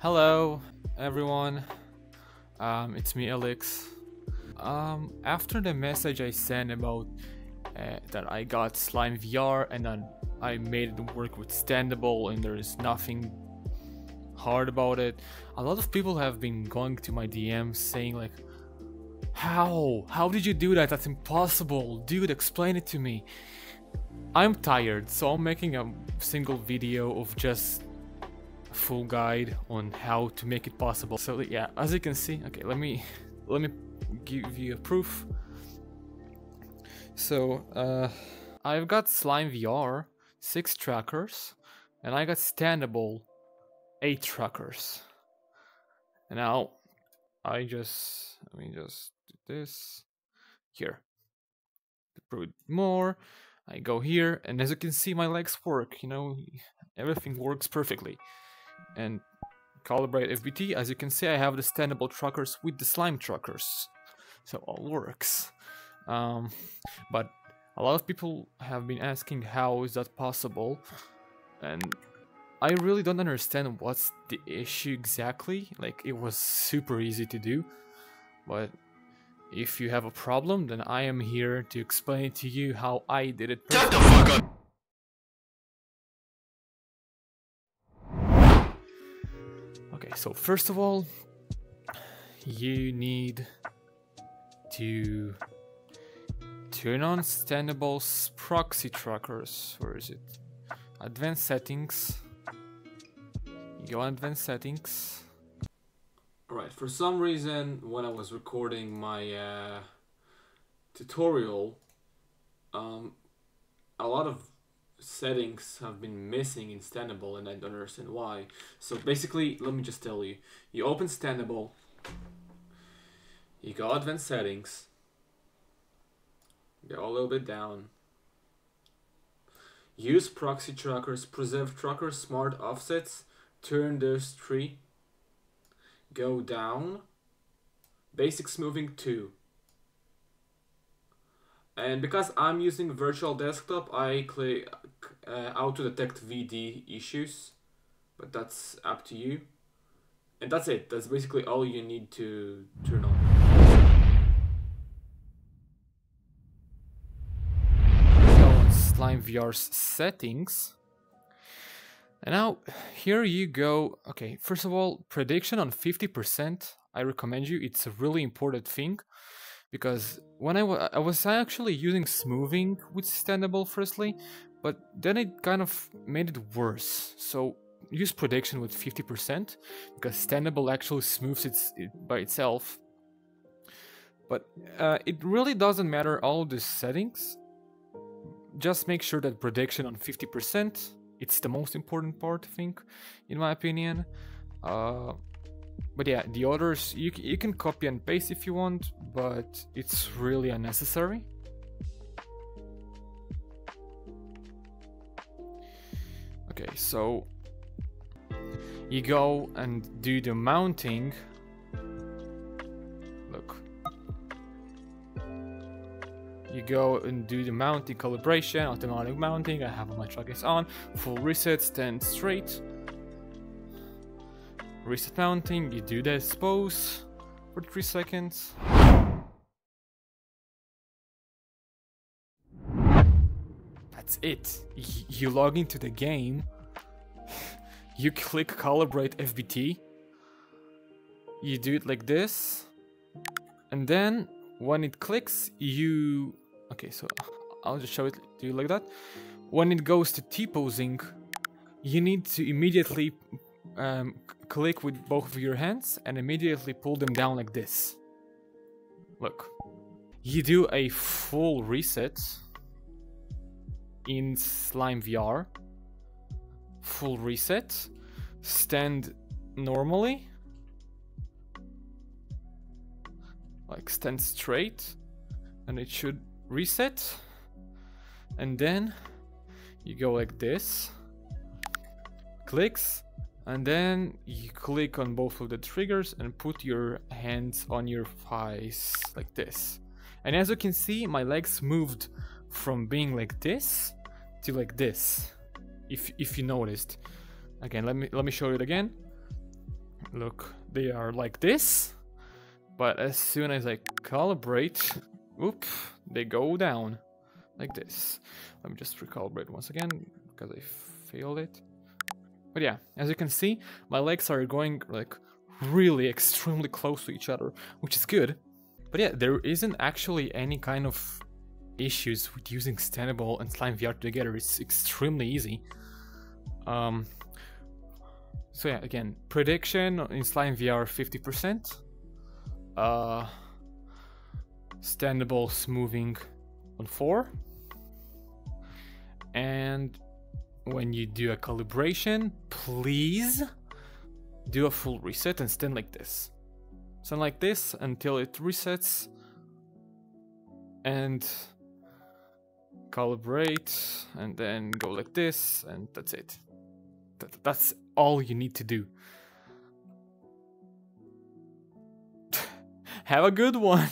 Hello everyone, it's me Elix. After the message I sent about that I got Slime VR and then I made it work with Standable and there is nothing hard about it, a lot of people have been going to my DMs saying like, how did you do that? That's impossible, dude, explain it to me. I'm tired, so I'm making a single video of just a full guide on how to make it possible. So yeah, as you can see, okay, let me give you a proof. So I've got Slime VR 6 trackers and I got Standable 8 trackers. Now I just let me do this here to prove it more. I go here, and as you can see, my legs work, you know, everything works perfectly. And calibrate FBT, as you can see, I have the Standable trackers with the Slime trackers. So all works. But a lot of people have been asking how is that possible, and I really don't understand what's the issue exactly. Like, it was super easy to do, but if you have a problem, then I am here to explain to you how I did it perfectly. Shut the fuck up! Okay, so first of all, you need to turn on Standable's proxy trackers. Where is it? Advanced settings. Go on advanced settings. Alright, for some reason, when I was recording my tutorial, a lot of settings have been missing in Standable and I don't understand why. So basically, let me just tell you. You open Standable, you go advanced settings, go a little bit down, use proxy trackers, preserve trackers, smart offsets, turn those 3. Go down, basic smoothing 2. And because I'm using virtual desktop, I click auto detect VD issues, but that's up to you. And that's it, that's basically all you need to turn on. So on Slime VR's settings, and now here you go. Okay, first of all, prediction on 50%, I recommend you. It's a really important thing because when I was actually using smoothing with Standable firstly, but then it kind of made it worse. So use prediction with 50% because Standable actually smooths it by itself. But it really doesn't matter all the settings. Just make sure that prediction on 50%. It's the most important part, I think, in my opinion. But yeah, the others, you can copy and paste if you want, but it's really unnecessary. Okay, so you go and do the mounting. Look. You go and do the mounting calibration, automatic mounting, I have all my trackers on, full reset, stand straight, reset mounting, you do this pose for 3 seconds. That's it, you log into the game, you click calibrate FBT, you do it like this, and then when it clicks, you... Okay, so I'll just show it to you like that. When it goes to T-posing, you need to immediately click with both of your hands and immediately pull them down like this. Look. You do a full reset in Slime VR. Full reset. Stand normally. Like stand straight, and it should reset, and then you go like this, clicks, and then you click on both of the triggers and put your hands on your thighs like this. And as you can see, my legs moved from being like this to like this, if you noticed. Again, let me show it again. Look, they are like this, but as soon as I calibrate, oop, they go down like this. Let me just recalibrate once again because I failed it. But yeah, as you can see, my legs are going like really extremely close to each other, which is good. But yeah, there isn't actually any kind of issues with using Standable and Slime VR together. It's extremely easy. So yeah, again, prediction in Slime VR 50%, Standable smoothing on 4, and when you do a calibration, please do a full reset and stand like this. Stand like this until it resets and calibrate, and then go like this, and that's it. That's all you need to do. Have a good one!